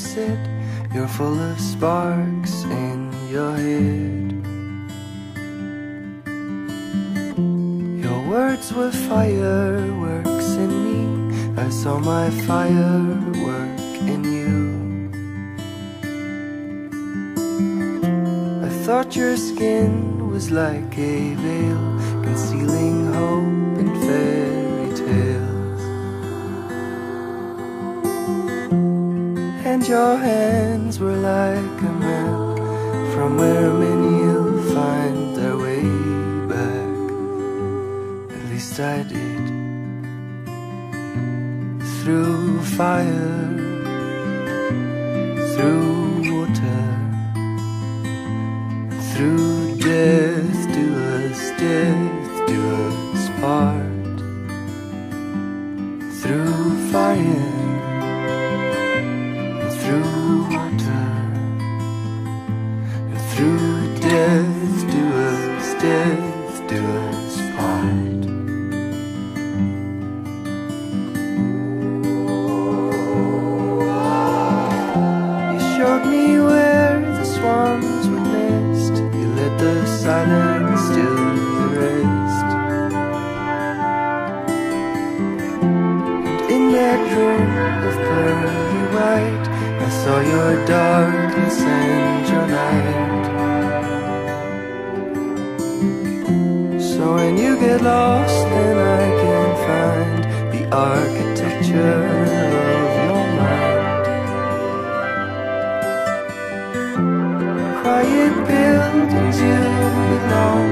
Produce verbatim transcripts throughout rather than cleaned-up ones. sit, you're full of sparks in your head. Your words were fireworks in me, I saw my firework in you. I thought your skin was like a veil, concealing hope and fairy tales. And your hands were like a map, from where many you'll find their way back. At least I did. Through fire, through water, through death do us, death do us part. Through fire, through water, and through death do us, death do us part. You showed me where the swans would nest, you let the silence do the rest. And in that room of pearly white, I saw your darkness and your night. So when you get lost, then I can find the architecture of your mind. Quiet buildings you belong,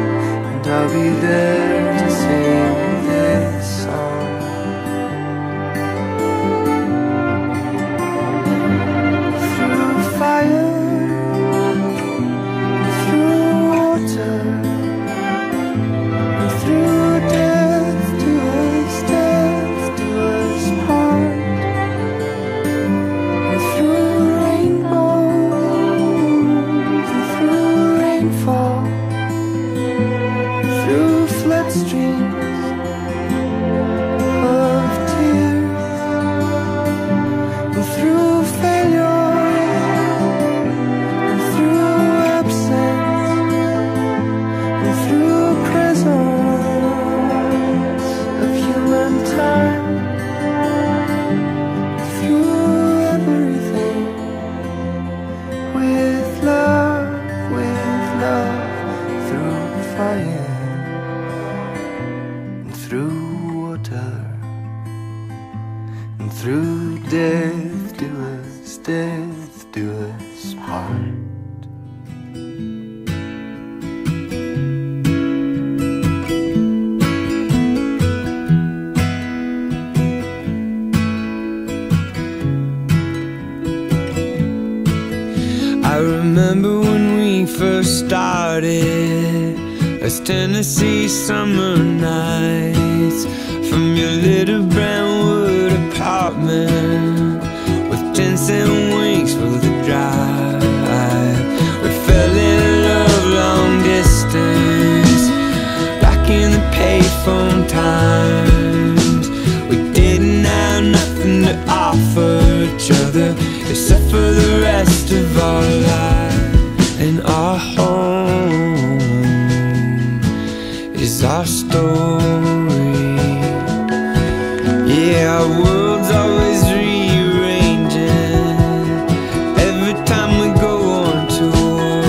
and I'll be there to sing this song. Through death do us, death do us part. I remember when we first started, as Tennessee summer nights, from your little brown wood apartment with ten cent winks for the drive. We fell in love long distance, back in the payphone times. We didn't have nothing to offer each other except for the rest of our life. And our home is our story. Yeah, our world's always rearranging. Every time we go on tour,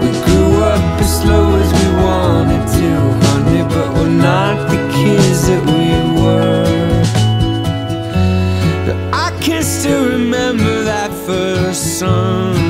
we grew up as slow as we wanted to, honey, but we're not the kids that we were. But I can still remember that first song.